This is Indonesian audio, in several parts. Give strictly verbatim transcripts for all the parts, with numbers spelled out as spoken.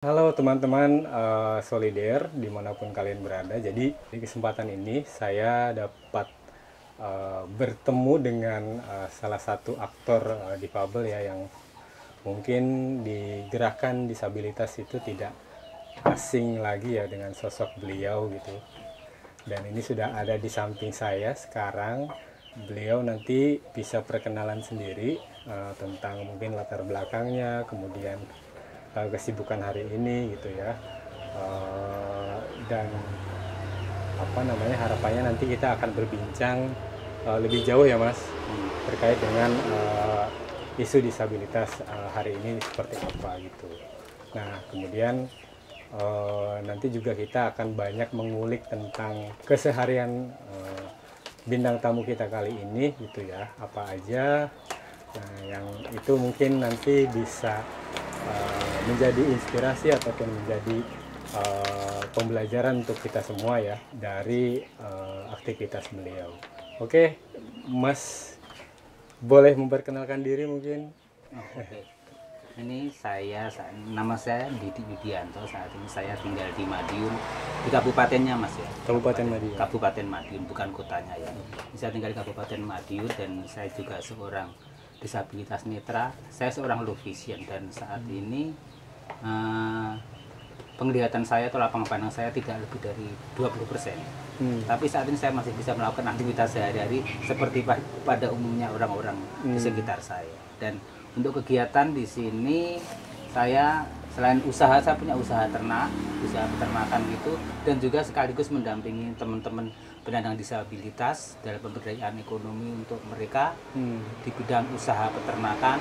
Halo teman-teman uh, Solider dimanapun kalian berada. Jadi di kesempatan ini saya dapat uh, bertemu dengan uh, salah satu aktor uh, difabel ya, yang mungkin di gerakan disabilitas itu tidak asing lagi ya dengan sosok beliau gitu. Dan ini sudah ada di samping saya sekarang. Beliau nanti bisa perkenalan sendiri uh, tentang mungkin latar belakangnya, kemudian kesibukan hari ini gitu ya, uh, dan apa namanya, harapannya nanti kita akan berbincang uh, lebih jauh ya Mas terkait dengan uh, isu disabilitas uh, hari ini seperti apa gitu. Nah kemudian uh, nanti juga kita akan banyak mengulik tentang keseharian uh, bintang tamu kita kali ini gitu ya, apa aja. Nah yang itu mungkin nanti bisa Uh, menjadi inspirasi ataupun menjadi uh, pembelajaran untuk kita semua ya dari uh, aktivitas beliau. Oke, Mas boleh memperkenalkan diri mungkin? Oh, okay. Ini saya, nama saya Didik Yudianto. Saat ini saya tinggal di Madiun, di kabupatennya Mas ya. Kabupaten, Kabupaten Madiun. Kabupaten Madiun, bukan kotanya ya. Saya tinggal di Kabupaten Madiun dan saya juga seorang disabilitas netra. Saya seorang low vision dan saat ini uh, penglihatan saya atau lapang pandang saya tidak lebih dari dua puluh persen. Hmm. Tapi saat ini saya masih bisa melakukan aktivitas sehari-hari seperti pa pada umumnya orang-orang hmm. di sekitar saya. Dan untuk kegiatan di sini saya selain usaha, saya punya usaha ternak, usaha peternakan gitu, dan juga sekaligus mendampingi teman-teman penyandang disabilitas dalam pemberdayaan ekonomi untuk mereka hmm. di bidang usaha peternakan,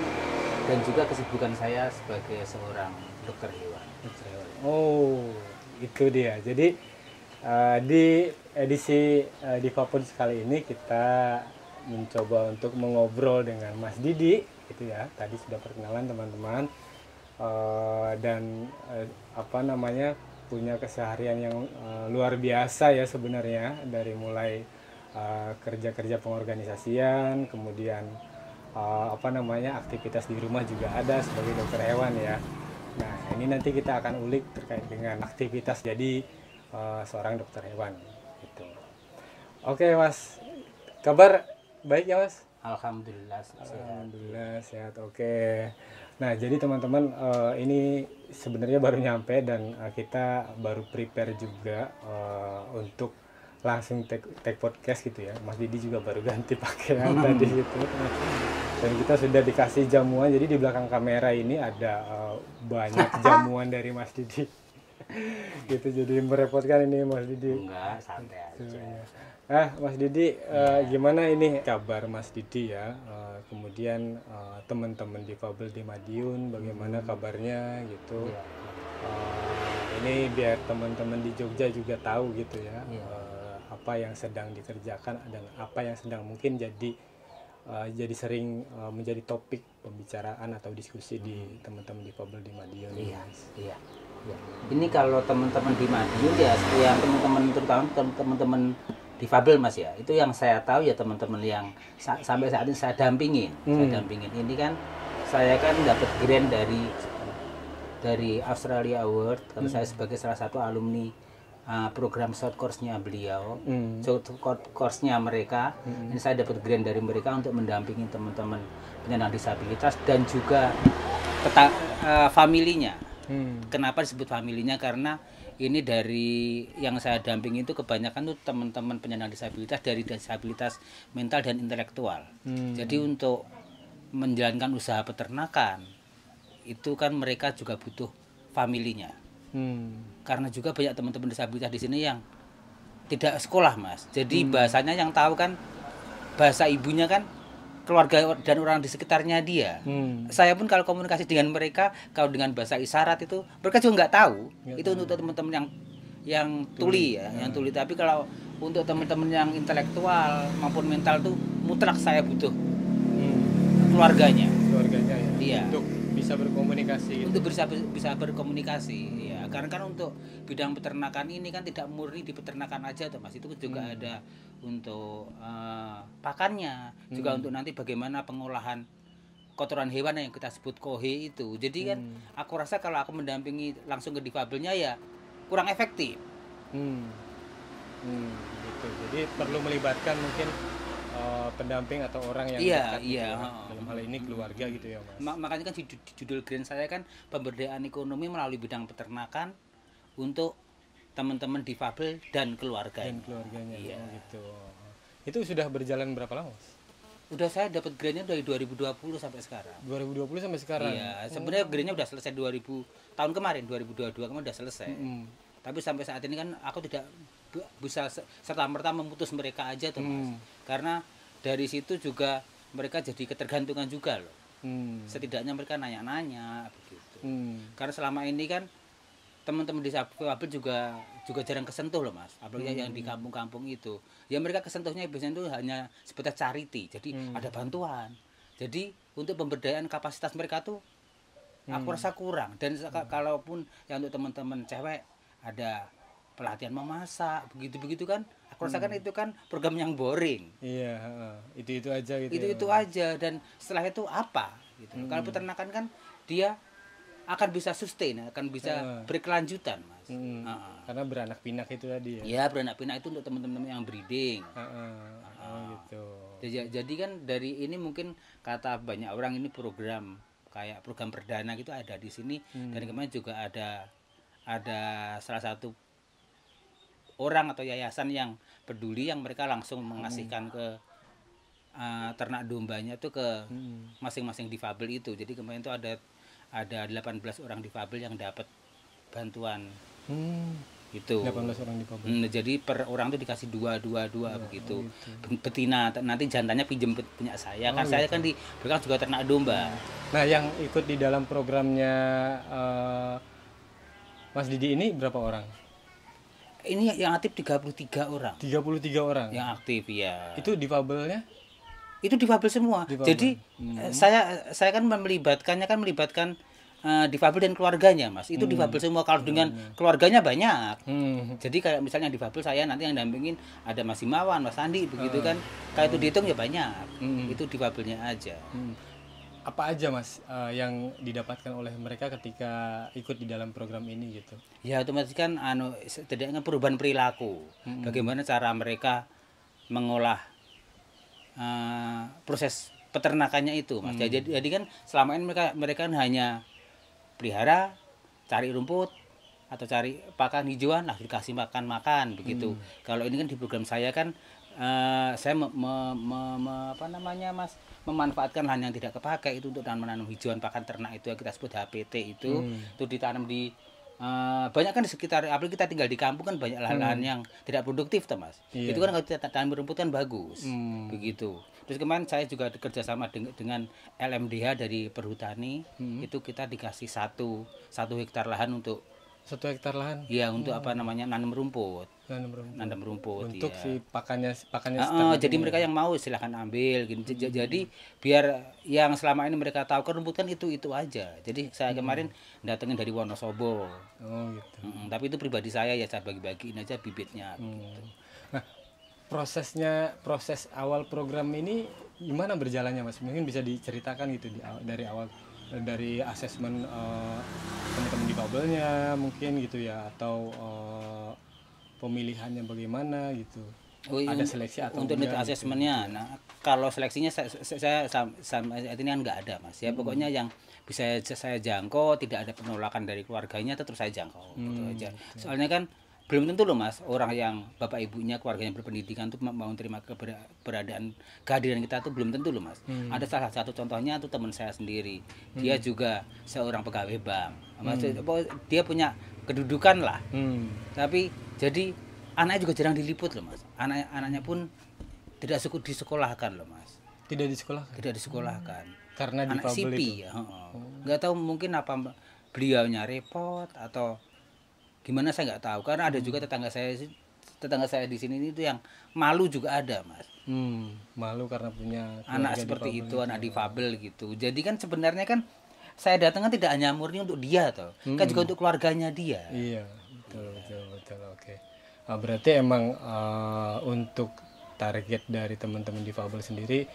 dan juga kesibukan saya sebagai seorang dokter hewan. Oh, itu dia. Jadi uh, di edisi uh, Difapods kali ini kita mencoba untuk mengobrol dengan Mas Didi, gitu ya. Tadi sudah perkenalan teman-teman. Uh, dan uh, apa namanya punya keseharian yang uh, luar biasa ya sebenarnya, dari mulai uh, kerja-kerja pengorganisasian, kemudian uh, apa namanya aktivitas di rumah juga ada sebagai dokter hewan ya. Nah ini nanti kita akan ulik terkait dengan aktivitas jadi uh, seorang dokter hewan gitu. Oke Mas, kabar baik ya Mas? Alhamdulillah sehat. Alhamdulillah sehat. Oke. Nah jadi teman-teman uh, ini sebenarnya baru nyampe dan uh, kita baru prepare juga uh, untuk langsung take, take podcast gitu ya. Mas Didi juga baru ganti pakaian tadi gitu. Dan kita sudah dikasih jamuan. Jadi di belakang kamera ini ada uh, banyak jamuan dari Mas Didi. Gitu, jadi merepotkan ini Mas Didi. Enggak, santai aja. Ah Mas Didi, uh, gimana ini kabar Mas Didi ya? Uh, kemudian uh, teman-teman difabel di Madiun, bagaimana kabarnya gitu? Ya. Uh, ini biar teman-teman di Jogja juga tahu gitu ya, ya. Uh, apa yang sedang dikerjakan dan apa yang sedang mungkin jadi uh, jadi sering uh, menjadi topik pembicaraan atau diskusi hmm. di teman-teman difabel di Madiun. Iya. Iya. Ya. Ini kalau teman-teman di Madiun ya, yang teman-teman terutama teman-teman difabel Mas ya, itu yang saya tahu ya teman-teman yang sa sampai saat ini saya dampingin, hmm. saya dampingin ini kan saya kan dapat grant dari dari Australia Award, kalau hmm. saya sebagai salah satu alumni uh, program short course-nya beliau, hmm. short course-nya mereka, hmm. ini saya dapat grant dari mereka untuk mendampingi teman-teman penyandang disabilitas dan juga peta uh, familinya. Hmm. Kenapa disebut familinya? Karena ini dari yang saya dampingi itu kebanyakan tuh teman-teman penyandang disabilitas dari disabilitas mental dan intelektual. Hmm. Jadi untuk menjalankan usaha peternakan itu kan mereka juga butuh familinya. Hmm. Karena juga banyak teman-teman disabilitas di sini yang tidak sekolah, Mas. Jadi hmm. bahasanya yang tahu kan bahasa ibunya kan keluarga dan orang di sekitarnya dia. Hmm. Saya pun kalau komunikasi dengan mereka, kalau dengan bahasa isyarat itu mereka juga nggak tahu. Ya, itu untuk teman-teman yang yang tuli, tuli ya, ya, yang tuli. Tapi kalau untuk teman-teman yang intelektual maupun mental tuh mutlak saya butuh hmm. keluarganya. Keluarganya ya. Iya. Untuk bisa berkomunikasi. Untuk gitu. bisa bisa berkomunikasi. Hmm. Ya, karena kan untuk bidang peternakan ini kan tidak murni di peternakan aja, tuh Mas. Itu juga hmm. ada untuk uh, pakannya, hmm. juga untuk nanti bagaimana pengolahan kotoran hewan yang kita sebut kohe itu. Jadi kan hmm. aku rasa kalau aku mendampingi langsung ke difabelnya ya kurang efektif. Hmm. Hmm, gitu. Jadi perlu melibatkan mungkin uh, pendamping atau orang yang iya, dekat iya, gitu, uh, dalam hal ini keluarga gitu ya Mas. Mak makanya kan judul, judul grant saya kan pemberdayaan ekonomi melalui bidang peternakan untuk teman-teman difabel dan keluarga. Dan keluarganya iya. gitu. Itu sudah berjalan berapa lama Mas? Udah, saya dapat grantnya dari dua ribu dua puluh sampai sekarang. dua ribu dua puluh sampai sekarang. Iya, sebenarnya hmm. grantnya udah selesai dua ribu tahun kemarin, dua ribu dua puluh dua kemarin udah selesai. Hmm. Tapi sampai saat ini kan aku tidak bisa serta-merta memutus mereka aja tuh Mas. Hmm. Karena dari situ juga mereka jadi ketergantungan juga loh. Hmm. Setidaknya mereka nanya-nanya begitu. Hmm. Karena selama ini kan teman-teman disabilitas juga juga jarang kesentuh loh Mas, apalagi hmm. yang di kampung-kampung itu. Ya mereka kesentuhnya biasanya itu hanya sebatas charity, jadi hmm. ada bantuan. Jadi untuk pemberdayaan kapasitas mereka tuh hmm. aku rasa kurang. Dan hmm. kalaupun yang untuk teman-teman cewek ada pelatihan memasak, begitu-begitu kan, aku rasa kan hmm. itu kan program yang boring. Iya, itu-itu aja gitu. Itu-itu ya, aja, dan setelah itu apa? Gitu. Hmm. Kalau peternakan kan dia akan bisa sustain, akan bisa uh. berkelanjutan Mas. Mm. Uh -uh. Karena beranak pinak itu tadi ya? Iya, beranak pinak itu untuk teman-teman yang breeding. Uh -uh. Uh -uh. Oh, gitu. Jadi, jadi kan dari ini mungkin kata banyak orang ini program kayak program perdana gitu ada di sini. Mm. Dan kemarin juga ada ada salah satu orang atau yayasan yang peduli yang mereka langsung mengasihkan mm. ke uh, ternak dombanya itu ke masing-masing mm. difabel itu. Jadi kemarin itu ada ada delapan belas orang difabel yang dapat bantuan. Hmm, itu. delapan belas orang difabel. Hmm, jadi per orang itu dikasih dua dua dua ya, begitu. Oh, betina nanti jantannya pinjem punya saya. Oh, kan gitu. Saya kan di belakang juga ternak domba. Nah, yang ikut di dalam programnya uh, Mas Didi ini berapa orang? Ini yang aktif tiga puluh tiga orang. tiga puluh tiga orang. Yang aktif ya. Itu difabelnya? Itu difabel semua. Difabel. Jadi hmm. saya saya kan melibatkannya kan melibatkan uh, difabel dan keluarganya Mas. Itu hmm. difabel semua. Kalau dengan hmm. keluarganya banyak. Hmm. Jadi kayak misalnya difabel saya nanti yang dampingin ada Mas Imawan, Mas Andi begitu hmm. kan. Kayak hmm. itu dihitung ya banyak. Hmm. Itu difabelnya aja. Hmm. Apa aja Mas uh, yang didapatkan oleh mereka ketika ikut di dalam program ini gitu? Ya otomatis kan anu setidaknya perubahan perilaku. Hmm. Bagaimana cara mereka mengolah Uh, proses peternakannya itu Mas. Hmm. Jadi, jadi kan selama ini mereka mereka kan hanya pelihara, cari rumput atau cari pakan hijauan lah dikasih makan makan begitu. Hmm. Kalau ini kan di program saya kan uh, saya me, me, me, me, apa namanya Mas memanfaatkan lahan yang tidak kepakai itu untuk menanam hijauan pakan ternak itu yang kita sebut H P T itu. Hmm. Itu ditanam di Uh, banyak kan di sekitar, apalagi kita tinggal di kampung kan banyak lahan-lahan hmm. yang tidak produktif tuh Mas. Iya. Itu kan kalau kita tanam rumput kan bagus, hmm. begitu. Terus kemarin saya juga kerjasama deng dengan L M D H dari Perhutani, hmm. itu kita dikasih satu satu hektar lahan untuk satu hektar lahan. Iya untuk hmm. apa namanya nanam rumput. Nanam rumput. Nanam rumput. Untuk ya. si pakannya pakannya. Uh, uh, jadi ini. Mereka yang mau silahkan ambil. Gitu. Hmm. Jadi biar yang selama ini mereka tahu kan rumput kan itu itu aja. Jadi saya kemarin hmm. datengin dari Wonosobo. Oh gitu. Hmm, tapi itu pribadi saya ya saya bagi-bagiin aja bibitnya. Hmm. Gitu. Nah prosesnya proses awal program ini gimana berjalannya Mas? Mungkin bisa diceritakan gitu di, dari awal. Dari asesmen uh, teman-teman difabelnya mungkin gitu ya atau uh, pemilihannya bagaimana gitu. Oh, iya, ada seleksi atau untuk enggak, asesmennya gitu. Nah kalau seleksinya saya, saya, saya sama ini kan nggak ada Mas ya, pokoknya hmm. yang bisa saya jangkau tidak ada penolakan dari keluarganya terus saya jangkau hmm, gitu aja gitu. Soalnya kan belum tentu loh Mas, orang yang bapak ibunya keluarganya berpendidikan tuh mau menerima keberadaan kehadiran kita tuh belum tentu loh Mas. Hmm. Ada salah satu contohnya tuh teman saya sendiri, dia hmm. juga seorang pegawai bank, Mas, hmm. dia punya kedudukan lah. Hmm. Tapi jadi anaknya juga jarang diliput loh Mas, anak-anaknya pun tidak suku disekolahkan loh Mas. Tidak disekolahkan? Tidak disekolahkan. Hmm. Karena anak difabel itu? Oh. Nggak tahu mungkin apa beliaunya repot atau gimana saya nggak tahu karena ada juga tetangga saya tetangga saya di sini itu yang malu juga ada Mas. Hmm, malu karena punya anak seperti itu, anak difabel gitu. Jadi kan sebenarnya kan saya datang kan tidak hanya murni untuk dia toh, hmm. kan juga untuk keluarganya dia. Iya, betul betul betul. Oke. Berarti emang uh, untuk target dari teman-teman difabel sendiri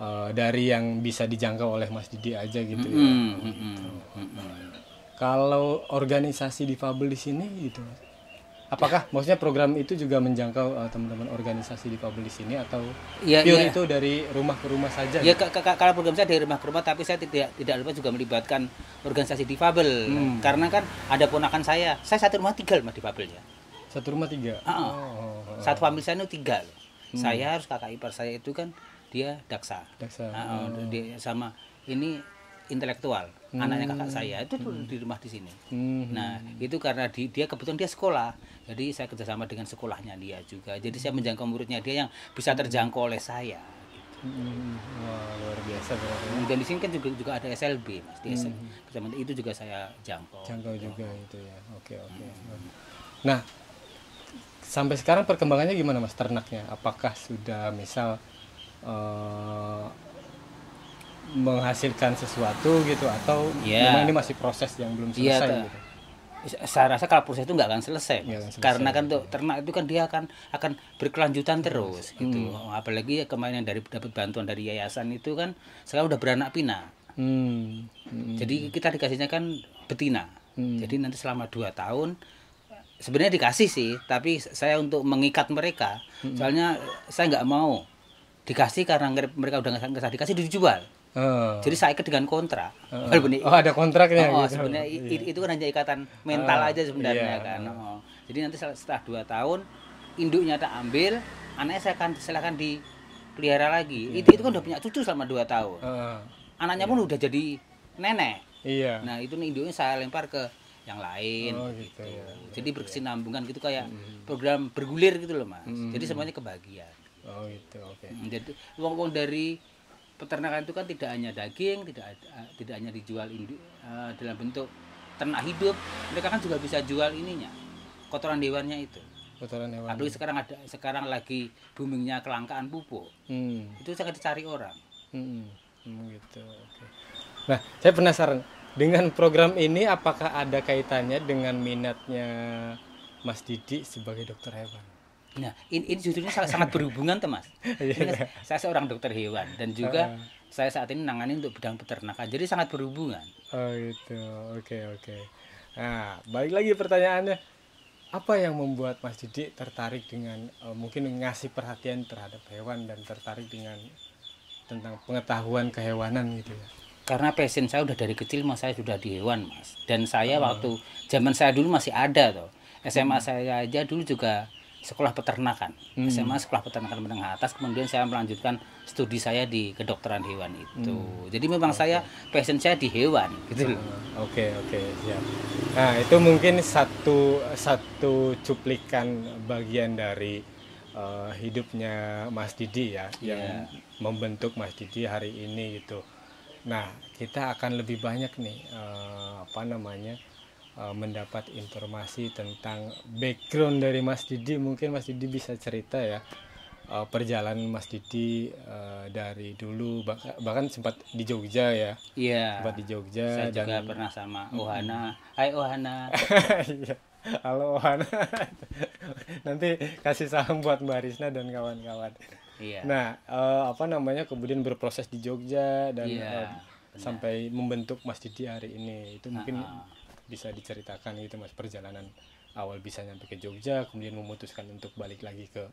uh, dari yang bisa dijangkau oleh Mas Didi aja gitu. Mm-hmm. Ya. Mm-hmm. Gitu. Mm-hmm. Kalau organisasi difabel di sini gitu, apakah ya. Maksudnya program itu juga menjangkau uh, teman-teman organisasi difabel di sini atau ya, pure ya. Itu dari rumah ke rumah saja? Ya, gitu? Kalau program saya dari rumah ke rumah, tapi saya tidak tidak lupa juga melibatkan organisasi difabel. Hmm. Karena kan ada ponakan saya, saya satu rumah tiga rumah difabelnya. Satu rumah tiga? Uh-uh. Oh. Satu family saya itu tiga. Hmm. Saya harus kakak ipar saya itu kan dia daksa, daksa. Uh-uh. Oh. Dia sama ini intelektual. Hmm. Anaknya kakak saya itu hmm. di rumah di sini. Hmm. Nah, itu karena di, dia kebetulan dia sekolah. Jadi saya kerjasama dengan sekolahnya dia juga. Jadi saya menjangkau muridnya dia yang bisa terjangkau oleh saya. Gitu. Hmm. Wah, luar biasa. Benar-benar. Dan di sini kan juga, juga ada S L B, Mas. Di S L B. Hmm. Itu juga saya jangkau. Jangkau juga itu ya. Oke, oke. Hmm. Nah, sampai sekarang perkembangannya gimana, Mas, ternaknya? Apakah sudah misal uh, menghasilkan sesuatu gitu atau yeah. memang ini masih proses yang belum selesai yeah, gitu? Saya rasa kalau proses itu nggak akan selesai, yeah, selesai karena kan untuk yeah. ternak itu kan dia akan akan berkelanjutan terus yeah. gitu. Hmm. Apalagi kemarin yang dari dapat bantuan dari yayasan itu kan sekarang udah beranak pinak. Hmm. Hmm. Jadi kita dikasihnya kan betina. Hmm. Jadi nanti selama dua tahun sebenarnya dikasih sih, tapi saya untuk mengikat mereka. Hmm. Soalnya saya nggak mau dikasih karena mereka udah nggak dikasih dijual. Oh. Jadi saya ikat dengan kontrak. Oh, oh ada kontraknya. Oh, gitu. Sebenarnya yeah. itu, itu kan hanya ikatan mental oh, aja sebenarnya yeah. kan. Oh. Jadi nanti setelah dua tahun induknya tak ambil, anaknya saya akan silakan dipelihara lagi. Yeah. Itu itu kan udah punya cucu selama dua tahun. Oh. Anaknya yeah. pun udah jadi nenek. Iya. Yeah. Nah, itu induknya saya lempar ke yang lain. Oh, gitu. Gitu. Ya. Jadi berkesinambungan gitu kayak mm. program bergulir gitu loh, Mas. Mm. Jadi semuanya kebahagiaan. Oh, gitu. Oke. Okay. Jadi wong-wong dari peternakan itu kan tidak hanya daging, tidak ada, tidak hanya dijual induk, uh, dalam bentuk ternak hidup, mereka kan juga bisa jual ininya, kotoran hewannya itu. Kotoran hewan. Apalagi sekarang ada, sekarang lagi boomingnya kelangkaan pupuk, hmm. itu sangat dicari orang. Hmm. Hmm, gitu. Oke. Nah, saya penasaran dengan program ini apakah ada kaitannya dengan minatnya Mas Didi sebagai dokter hewan? Nah, ini, ini judulnya sangat, sangat berhubungan, Mas. Ini, saya seorang dokter hewan dan juga uh, saya saat ini menangani untuk bidang peternakan, jadi sangat berhubungan. Oh gitu, oke okay, oke. Okay. Nah, balik lagi pertanyaannya, apa yang membuat Mas Didik tertarik dengan uh, mungkin ngasih perhatian terhadap hewan dan tertarik dengan tentang pengetahuan kehewanan gitu ya? Karena passion saya udah dari kecil, Mas, saya sudah di hewan, Mas. Dan saya uh. waktu zaman saya dulu masih ada tuh, S M A hmm. saya aja dulu juga sekolah peternakan, hmm. S M A sekolah peternakan menengah atas, kemudian saya melanjutkan studi saya di kedokteran hewan itu. Hmm. Jadi memang okay. saya passion saya di hewan gitu. Oke oke siap. Nah itu mungkin satu satu cuplikan bagian dari uh, hidupnya Mas Didi ya, yeah. yang membentuk Mas Didi hari ini gitu. Nah kita akan lebih banyak nih uh, apa namanya. mendapat informasi tentang background dari Mas Didi. Mungkin Mas Didi bisa cerita ya perjalanan Mas Didi dari dulu, bahkan sempat di Jogja ya. Iya. Sempat di Jogja. Saya dan... juga pernah sama Ohana. Mm-hmm. Hai Ohana. Halo Ohana. Nanti kasih salam buat Mbak Arisna dan kawan-kawan. Iya. Nah, apa namanya kemudian berproses di Jogja dan iya, sampai membentuk Mas Didi hari ini. Itu mungkin uh-uh. bisa diceritakan gitu, Mas, perjalanan awal bisa nyampe ke Jogja kemudian memutuskan untuk balik lagi ke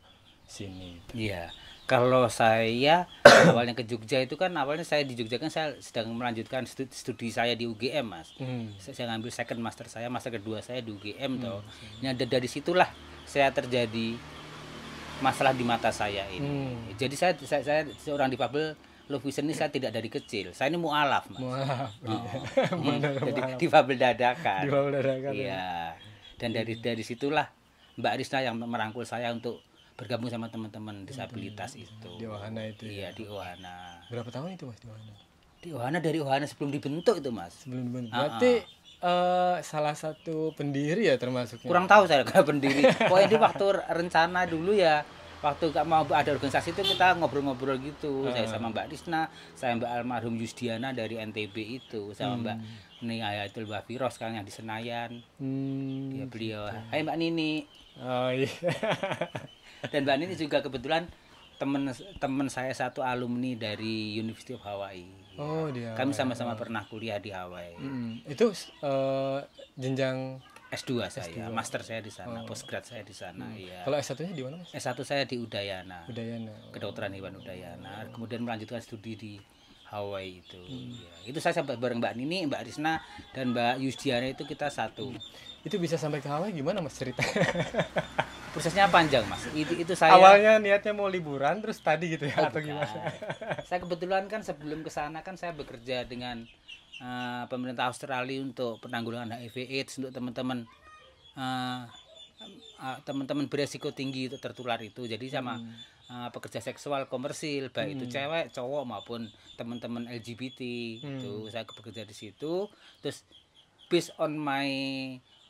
sini. Iya. Kalau saya awalnya ke Jogja itu kan awalnya saya di Jogja kan saya sedang melanjutkan studi, studi saya di U G M, Mas. Hmm. Saya, saya ngambil second master saya, master kedua saya di U G M toh. Hmm. Nah, dari situlah saya terjadi masalah di mata saya ini. Hmm. Jadi saya, saya saya seorang difabel low vision ini saya tidak dari kecil. Saya ini mualaf, Mas. Mualaf. Oh. Iya. Jadi difabel dadakan. Difabel dadakan. Iya. Dan dari dari situlah Mbak Arisna yang merangkul saya untuk bergabung sama teman-teman disabilitas itu. Di Ohana itu. Iya, di Ohana. Berapa tahun itu, Mas, di Ohana? Di Ohana dari Ohana sebelum dibentuk itu, Mas. Sebelum dibentuk. Berarti uh-uh. Uh, salah satu pendiri ya termasuknya. Kurang tahu saya kalau pendiri. Pokoknya di waktu rencana dulu ya. Waktu mau ada organisasi itu kita ngobrol-ngobrol gitu. Uh. Saya sama Mbak Arisna, saya Mbak almarhum Yusdiana dari N T B itu, sama hmm. Mbak Nihayatul Wafiroh sekarang yang di Senayan. Hmm. Dia beliau, hai Mbak Nini. Oh, iya. Dan Mbak Nini juga kebetulan temen temen saya satu alumni dari University of Hawaii. Oh, ya. Dia. Kami sama-sama pernah kuliah di Hawaii. Hmm. Itu uh, jenjang S dua saya, S dua. Master saya di sana, oh. Postgrad saya di sana. Hmm. Ya. Kalau S satunya di mana? S satu saya di Udayana. Udayana. Oh. Kedokteran hewan Udayana. Oh. Kemudian melanjutkan studi di Hawaii itu. Hmm. Ya. Itu saya sampai bareng Mbak Nini, Mbak Arisna, dan Mbak Yusdiana itu kita satu. Itu bisa sampai ke Hawaii gimana Mas ceritanya? Prosesnya panjang Mas. Itu, itu saya awalnya niatnya mau liburan terus tadi gitu ya, oh, atau bukan. Gimana? Saya kebetulan kan sebelum ke sana kan saya bekerja dengan uh, pemerintah Australia untuk penanggulangan H I V AIDS untuk teman-teman uh, uh, teman-teman beresiko tinggi untuk tertular itu. Jadi sama hmm. Uh, pekerja seksual komersil baik hmm. itu cewek, cowok maupun teman-teman L G B T hmm. itu saya bekerja di situ. Terus based on my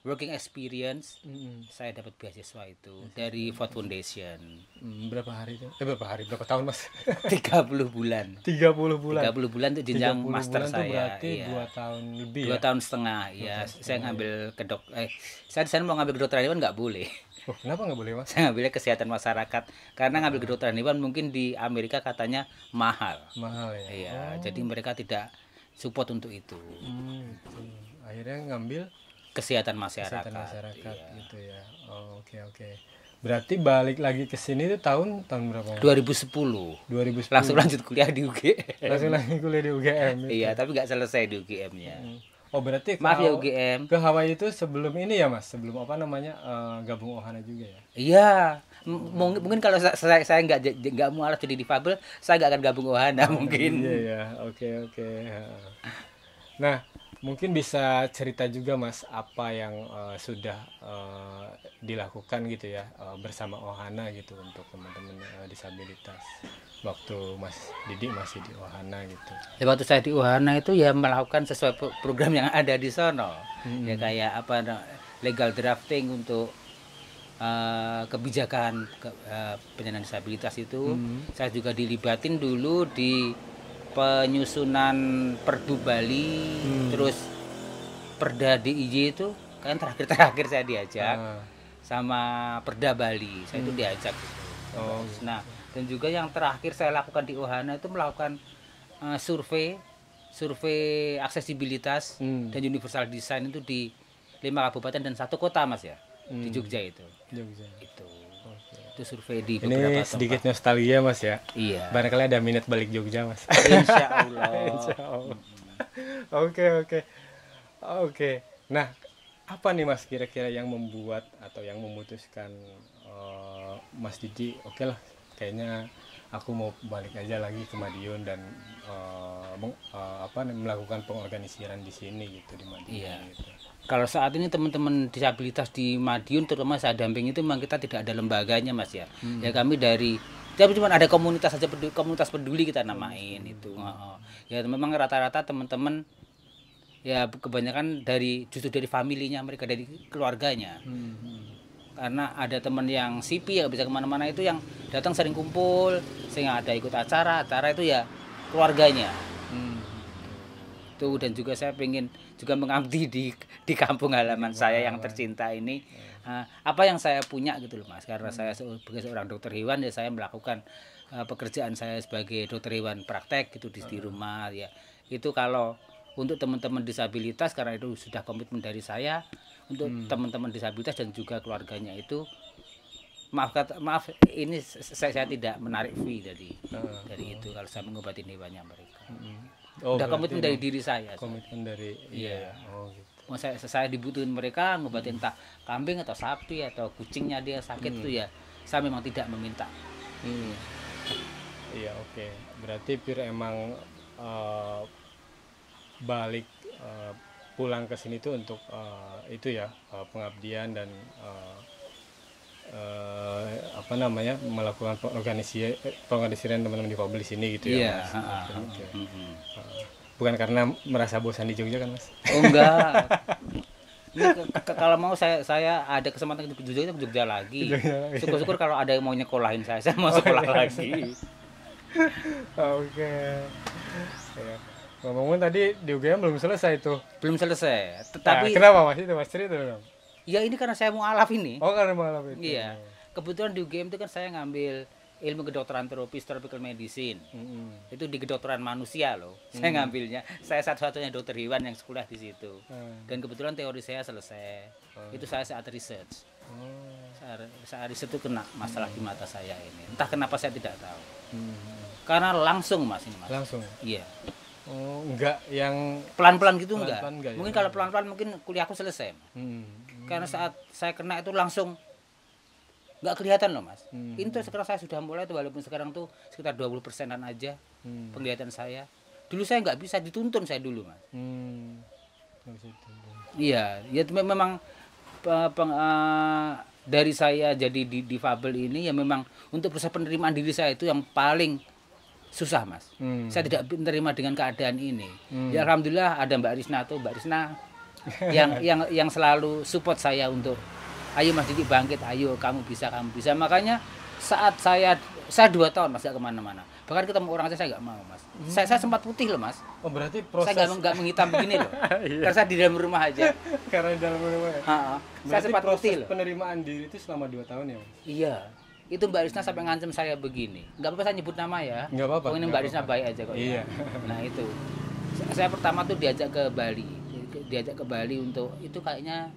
working experience hmm. saya dapat beasiswa itu hmm. dari Ford Foundation. Hmm. Berapa hari itu? Eh, berapa hari? Berapa tahun, Mas? tiga puluh bulan. tiga puluh bulan. tiga puluh bulan itu jenjang master bulan saya. Berarti iya. dua tahun lebih. dua ya? Tahun setengah. Ya, tahun saya ngambil kedok eh saya di sana mau ngambil kedokteran hewan nggak boleh. Oh, kenapa nggak boleh Mas? Saya ngambilnya kesehatan masyarakat karena ngambil kedokteran hewan mungkin di Amerika katanya mahal. Mahal ya. Iya, oh. Jadi mereka tidak support untuk itu. Hmm, gitu. Akhirnya ngambil kesehatan masyarakat. Kesehatan masyarakat iya. Gitu ya. Oh, oke, oke. Berarti balik lagi ke sini itu tahun tahun berapa? dua ribu sepuluh. dua ribu sepuluh. Langsung lanjut kuliah di U G M. Langsung lanjut kuliah di U G M. Gitu. Iya, tapi nggak selesai di U G M-nya. Hmm. Oh berarti maaf ya U G M ke Hawaii itu sebelum ini ya Mas, sebelum apa namanya uh, gabung Ohana juga ya? Iya hmm. mungkin mungkin kalau saya saya nggak nggak mualaf jadi difabel saya nggak akan gabung Ohana mungkin. Iya ya, oke oke. Nah mungkin bisa cerita juga Mas apa yang uh, sudah uh, dilakukan gitu ya uh, bersama Ohana gitu untuk teman-teman uh, disabilitas. Waktu Mas Didik masih di Ohana gitu. Ya, waktu saya di Ohana itu ya melakukan sesuai program yang ada di sono. Hmm. Ya kayak apa legal drafting untuk uh, kebijakan ke, uh, penyandang disabilitas itu. Hmm. Saya juga dilibatin dulu di penyusunan Perda Bali, hmm. terus Perda D I J itu kan terakhir-terakhir saya diajak ah. sama Perda Bali. Saya hmm. itu diajak. Oh. Nah, dan juga yang terakhir saya lakukan di Ohana itu melakukan uh, survei survei aksesibilitas hmm. dan universal design itu di lima kabupaten dan satu kota Mas ya hmm. di Jogja itu. Jogja. Itu. Okay. Itu survei di beberapa ini sedikit tempat. Nostalgia Mas ya. Iya. Barangkali ada minat balik Jogja Mas. Insya Allah. Insya Allah. Oke oke oke. Nah apa nih Mas kira-kira yang membuat atau yang memutuskan uh, Mas Didik oke okay lah. Kayaknya aku mau balik aja lagi ke Madiun dan uh, meng, uh, apa, melakukan pengorganisiran di sini gitu di Madiun. Iya. Gitu. Kalau saat ini teman-teman disabilitas di Madiun terutama saya damping itu memang kita tidak ada lembaganya Mas ya. Hmm. Ya kami dari tapi cuma ada komunitas saja peduli, komunitas peduli kita namain hmm. itu. Oh, oh. Ya memang rata-rata teman-teman ya kebanyakan dari justru dari familinya mereka dari keluarganya. Hmm. Karena ada teman yang sipi yang bisa kemana-mana itu yang datang sering kumpul sehingga ada ikut acara acara itu ya keluarganya hmm. tuh dan juga saya pengen juga mengabdi di di kampung halaman wow. saya yang tercinta ini yeah. uh, apa yang saya punya gitu loh Mas karena hmm. saya sebagai seorang dokter hewan ya saya melakukan uh, pekerjaan saya sebagai dokter hewan praktek gitu di, hmm. di rumah ya itu kalau untuk teman-teman disabilitas karena itu sudah komitmen dari saya untuk hmm. teman-teman disabilitas dan juga keluarganya itu maaf kata, maaf ini saya, saya tidak menarik fee dari uh, dari uh. itu kalau saya mengobati hewannya mereka. Hmm. Oh, udah komitmen dari diri saya. Komitmen saya. Dari iya. Yeah. Oh gitu. Saya, saya dibutuhin mereka ngobati entah kambing atau sapi atau kucingnya dia sakit hmm. tuh ya saya memang tidak meminta. Hmm. Iya oke. Okay. Berarti Pir emang uh, balik uh, pulang ke sini tuh untuk uh, itu ya uh, pengabdian dan uh, uh, apa namanya melakukan pengorganisir pengorganisirian teman-teman difabel di sini gitu ya yeah. Mas. Uh, okay, okay. Uh, uh, uh. Uh, bukan karena merasa bosan di Jogja kan Mas? Oh enggak. Kalau mau saya saya ada kesempatan ke Jogja ke Jogja lagi. Syukur-syukur kalau ada yang mau nyekolahin saya saya mau sekolah oh, lagi. Oke. Ya. Ngomong-ngomong tadi di U G M belum selesai tuh. Belum selesai. Tetapi nah, kenapa Mas itu Mas cerita dong? Ya ini karena saya mualaf ini. Oh, karena mualaf itu. Iya. Kebetulan di U G M itu kan saya ngambil ilmu kedokteran tropis, tropical medicine. Mm-hmm. Itu di kedokteran manusia loh. Mm-hmm. Saya ngambilnya, saya satu-satunya dokter hewan yang sekolah di situ. Mm. Dan kebetulan teori saya selesai. Mm. Itu saya saat research. Mm. Saat, saat research itu kena masalah di mata saya ini. Entah kenapa saya tidak tahu. Mm. Karena langsung mas ini mas. Langsung? Iya. Oh, enggak yang pelan-pelan gitu pelan -pelan enggak. Pelan enggak. Mungkin ya, kalau pelan-pelan mungkin kuliahku selesai. Hmm. Karena saat saya kena itu langsung enggak kelihatan loh mas. Hmm. Itu sekarang saya sudah mulai tuh, walaupun sekarang tuh sekitar dua puluh persenan aja hmm. penglihatan saya. Dulu saya enggak bisa dituntun saya dulu mas. Hmm. Iya, ya memang peng, uh, dari saya jadi di difabel ini ya memang untuk proses penerimaan diri saya itu yang paling susah mas. Hmm. Saya tidak menerima dengan keadaan ini. Hmm. Ya alhamdulillah ada Mbak Arisna tuh, Mbak Arisna yang yang yang selalu support saya untuk ayo Mas Didik bangkit, ayo kamu bisa, kamu bisa. Makanya saat saya saya dua tahun mas gak kemana-mana. Bahkan ketemu orang aja saya nggak mau mas. Hmm. Saya saya sempat putih loh mas. Oh berarti proses. Saya nggak menghitam begini loh. Iya. Karena saya di dalam rumah aja. Karena di dalam rumah. Ya? Ha -ha. Saya sempat putih loh. Penerimaan diri itu selama dua tahun ya mas? Iya. Itu Mbak Arisna sampai ngancam saya begini. Nggak apa-apa saya nyebut nama ya. Nggak apa-apa. Mungkin Mbak Arisna baik aja kok. Iya. Nah itu. Saya pertama tuh diajak ke Bali. Diajak ke Bali untuk itu kayaknya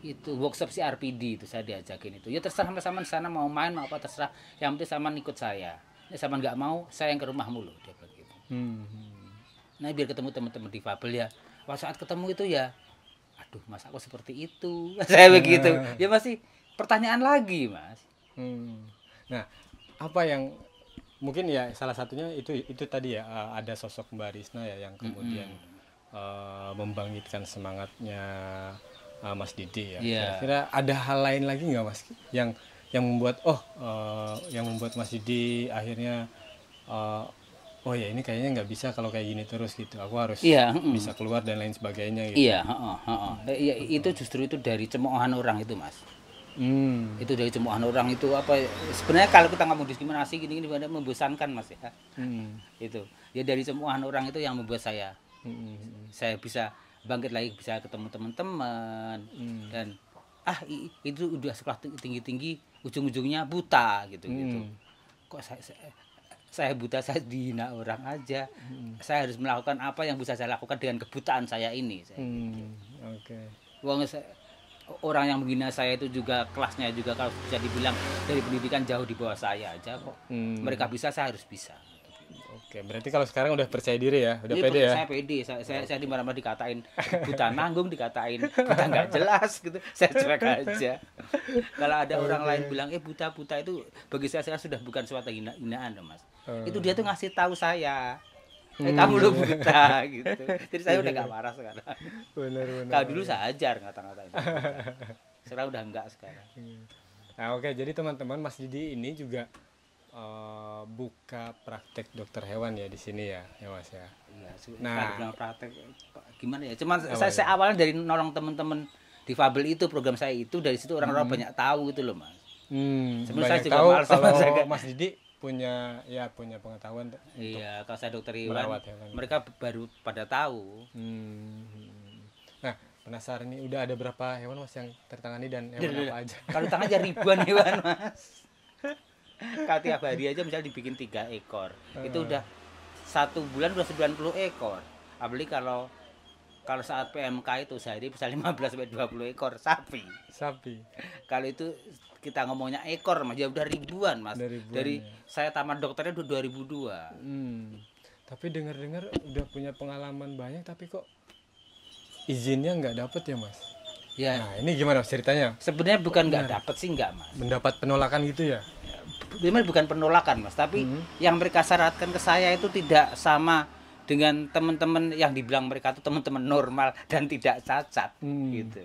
itu workshop si R P D itu saya diajakin itu. Ya terserah sama-sama sana mau main mau apa terserah. Yang penting sama ikut saya. Ya sama nggak mau saya yang ke rumah mulu dia begitu. Hmm. Nah biar ketemu teman-teman difabel ya. Wah saat ketemu itu ya, aduh mas aku seperti itu. Saya begitu. Ya masih pertanyaan lagi mas. Hmm. Nah, apa yang mungkin ya salah satunya itu itu tadi ya ada sosok Mbak Arisna ya yang kemudian mm-hmm. uh, membangkitkan semangatnya uh, Mas Didik ya. Yeah. Kira-kira ada hal lain lagi nggak Mas yang yang membuat oh uh, yang membuat Mas Didik akhirnya uh, oh ya ini kayaknya nggak bisa kalau kayak gini terus gitu. Aku harus yeah. bisa keluar dan lain sebagainya gitu. Iya, yeah. oh, oh, oh. Ya, itu justru itu dari cemoohan orang itu Mas. Hmm. Itu dari cemoohan orang itu apa sebenarnya kalau kita ngomong diskriminasi gini-gini membosankan mas ya. Hmm. Itu ya dari cemoohan orang itu yang membuat saya hmm. saya bisa bangkit lagi, bisa ketemu teman-teman hmm. dan ah itu udah sekolah tinggi-tinggi ujung-ujungnya buta gitu hmm. gitu kok saya, saya saya buta, saya dihina orang aja hmm. saya harus melakukan apa yang bisa saya lakukan dengan kebutaan saya ini saya, hmm. gitu. Okay. Uang saya, orang yang menghina saya itu juga kelasnya juga kalau bisa dibilang dari pendidikan jauh di bawah saya aja kok. Hmm. Mereka bisa, saya harus bisa. Oke, berarti kalau sekarang udah percaya diri ya, udah ya, pede ya? Saya pede, saya, saya, saya dimana-mana dikatain buta nanggung, dikatain buta nggak jelas gitu, saya cuek aja. Kalau ada okay. orang lain bilang, eh buta-buta itu bagi saya, saya sudah bukan suatu hinaan loh mas. Hmm. Itu dia tuh ngasih tahu saya. Eh, kamu lu buta gitu. Jadi saya udah gak marah sekarang. Benar-benar. Kalau dulu saya ajar ngata-ngatain. Sekarang udah enggak sekarang. Nah, oke, okay. Jadi teman-teman Mas Didik ini juga uh, buka praktek dokter hewan ya di sini ya, ya Mas ya. Iya, nah, praktek gimana ya? Cuman awalnya. saya, saya awalnya dari nolong teman-teman difabel itu program saya itu dari situ orang-orang hmm. banyak tahu gitu loh, Mas. Hmm. Sebenarnya saya juga malas sama saya Mas Didik punya ya punya pengetahuan iya kalau saya dokter hewan mereka baru pada tahu. Hmm. Nah penasaran nih udah ada berapa hewan mas yang tertangani dan hewan Duh, apa aja kalau tangan aja ribuan hewan mas kalau tiap hari aja misalnya dibikin tiga ekor uh. itu udah satu bulan udah sembilan puluh ekor apalagi kalau kalau saat P M K itu sehari bisa lima belas sampai dua puluh ekor sapi sapi kalau itu kita ngomongnya ekor mas, ya udah ribuan mas. Dari, ribuan, Dari ya. Saya tamat dokternya udah dua ribu dua. Hmm. Tapi dengar-dengar udah punya pengalaman banyak, tapi kok izinnya nggak dapet ya mas? Ya. Nah ini gimana ceritanya? Sebenarnya bukan nggak dapet sih nggak mas. Mendapat penolakan gitu ya? Memang bukan penolakan mas, tapi hmm. yang mereka syaratkan ke saya itu tidak sama dengan teman-teman yang dibilang mereka itu teman-teman normal dan tidak cacat hmm. gitu,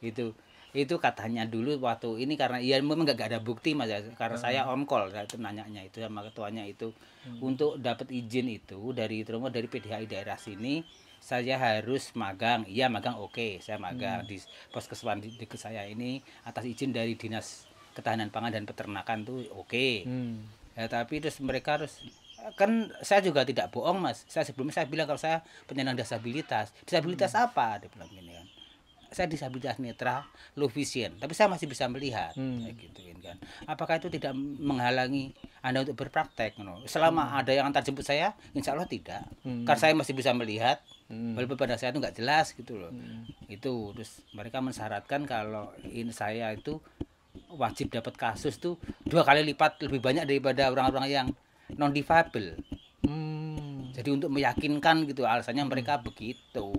gitu. Itu katanya dulu waktu ini karena ya memang gak, gak ada bukti mas ya karena hmm. saya omkol saya itu nanyanya itu sama ketuanya itu hmm. untuk dapat izin itu dari terutama dari P D H I daerah sini saya harus magang iya magang oke okay. saya magang hmm. di poskeswan dekat saya ini atas izin dari Dinas Ketahanan Pangan dan Peternakan tuh oke okay. hmm. ya, tapi terus mereka harus kan saya juga tidak bohong mas saya sebelumnya saya bilang kalau saya penyandang disabilitas disabilitas hmm. apa dia bilang gini kan saya disabilitas netra, low vision, tapi saya masih bisa melihat, hmm. gitu kan. Apakah itu tidak menghalangi Anda untuk berpraktek. No. Selama hmm. ada yang antar jemput saya, insya Allah tidak. Hmm. Karena saya masih bisa melihat, hmm. walaupun pada saya itu nggak jelas gitu loh. Hmm. Itu terus mereka mensyaratkan kalau in saya itu wajib dapat kasus tuh dua kali lipat lebih banyak daripada orang-orang yang non difabel. Hmm. Jadi untuk meyakinkan gitu, alasannya mereka hmm. begitu.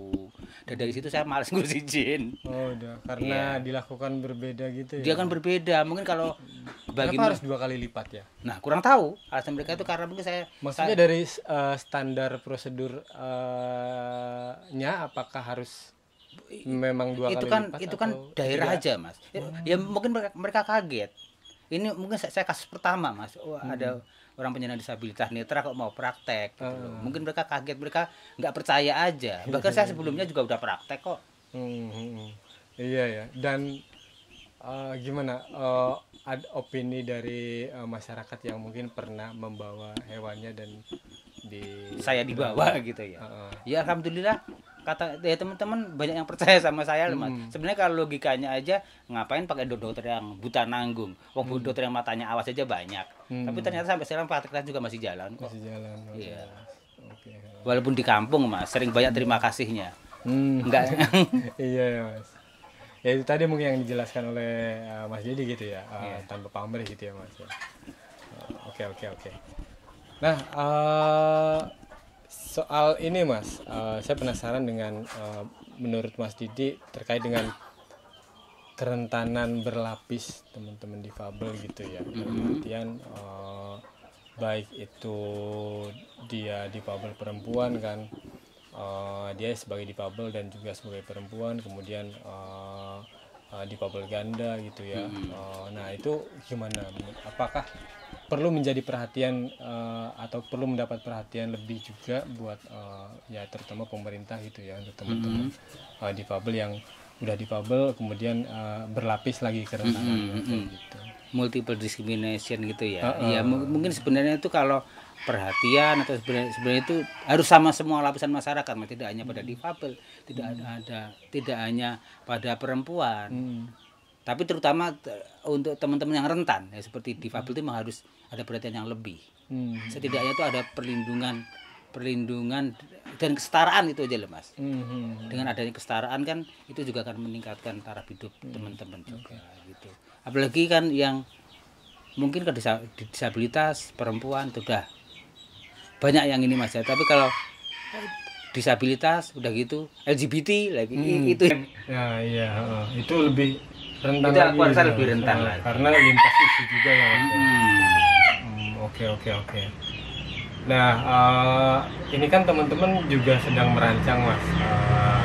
Dan dari situ saya malas ngurus izin. Oh, udah. Karena yeah. dilakukan berbeda gitu ya. Dia kan berbeda. Mungkin kalau bagi kenapa harus dua kali lipat ya? Nah, kurang tahu alasan mereka itu, karena mungkin saya maksudnya saya, dari uh, standar prosedurnya uh, apakah harus memang dua itu kali kan, lipat? Itu kan daerah tidak? Aja, Mas. Ya, hmm. ya mungkin mereka, mereka kaget. Ini mungkin saya, saya kasus pertama, Mas. Oh, hmm. ada orang penyandang disabilitas netra kok mau praktek gitu loh. Hmm. Mungkin mereka kaget, mereka nggak percaya aja. Bahkan saya sebelumnya juga udah praktek kok. Hmm. Iya ya. Dan uh, gimana uh, ad opini dari uh, masyarakat yang mungkin pernah membawa hewannya dan di saya dibawa gitu ya. Uh. Ya alhamdulillah kata ya teman-teman banyak yang percaya sama saya loh, Mas. Hmm. Sebenarnya kalau logikanya aja ngapain pakai dokter yang buta nanggung, wong hmm. dokter yang matanya awas aja banyak. Hmm. Tapi ternyata sampai sekarang praktiknya juga masih jalan kok. Masih jalan. Iya. Okay. Walaupun di kampung, Mas, sering banyak terima kasihnya. Hmm. Enggak. Iya ya, Mas. Ya itu tadi mungkin yang dijelaskan oleh uh, Mas Didik gitu ya, uh, yeah. tanpa pamer gitu ya, Mas. Oke oke oke. Nah, uh, soal ini Mas, uh, saya penasaran dengan uh, menurut Mas Didik terkait dengan kerentanan berlapis teman-teman difabel gitu ya. Kemudian uh, baik itu dia difabel perempuan kan, uh, dia sebagai difabel dan juga sebagai perempuan, kemudian uh, uh, difabel ganda gitu ya. Uh, nah itu gimana? Apakah perlu menjadi perhatian uh, atau perlu mendapat perhatian lebih juga buat uh, ya terutama pemerintah gitu ya untuk teman-teman mm-hmm. uh, difabel yang udah difabel kemudian uh, berlapis lagi kerentanan mm-hmm. gitu, gitu. Multiple discrimination gitu ya. Uh-uh. Ya m- mungkin sebenarnya itu kalau perhatian atau sebenarnya, sebenarnya itu harus sama semua lapisan masyarakat, tidak hanya pada difabel, tidak mm-hmm. ada tidak hanya pada perempuan. Mm-hmm. Tapi terutama untuk teman-teman yang rentan ya, seperti difabel itu memang harus ada perhatian yang lebih. Hmm. Setidaknya itu ada perlindungan, perlindungan dan kesetaraan itu aja loh, Mas. Hmm. Dengan adanya kesetaraan kan itu juga akan meningkatkan taraf hidup hmm. teman-teman juga okay. gitu. Apalagi kan yang mungkin ke disabilitas perempuan itu udah banyak yang ini, Mas ya. Tapi kalau disabilitas udah gitu L G B T lagi hmm. itu. Ya iya, oh, itu lebih rentan lagi, aku rasa lebih rentan ya, lagi karena lintas isu juga ya. Oke oke oke. Nah uh, ini kan teman-teman juga sedang merancang, Mas, uh, uh,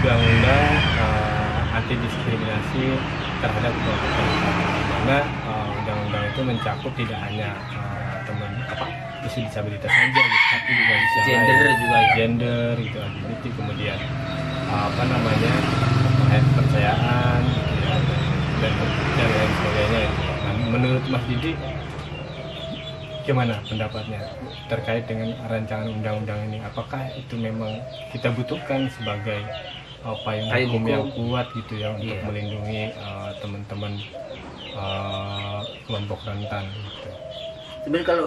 undang-undang uh, anti diskriminasi terhadap perempuan, di mana uh, undang-undang itu mencakup tidak hanya uh, teman apa isu disabilitas saja gitu, tapi juga isu gender lain, juga gender itu L G B T, kemudian uh, apa namanya kepercayaan ya, dan dan lain sebagainya. Nah, menurut Mas Didik gimana pendapatnya terkait dengan rancangan undang-undang ini? Apakah itu memang kita butuhkan sebagai uh, payung hukum yang kuat gitu ya untuk yeah. melindungi uh, teman-teman uh, kelompok rentan? Gitu. Sebenarnya kalau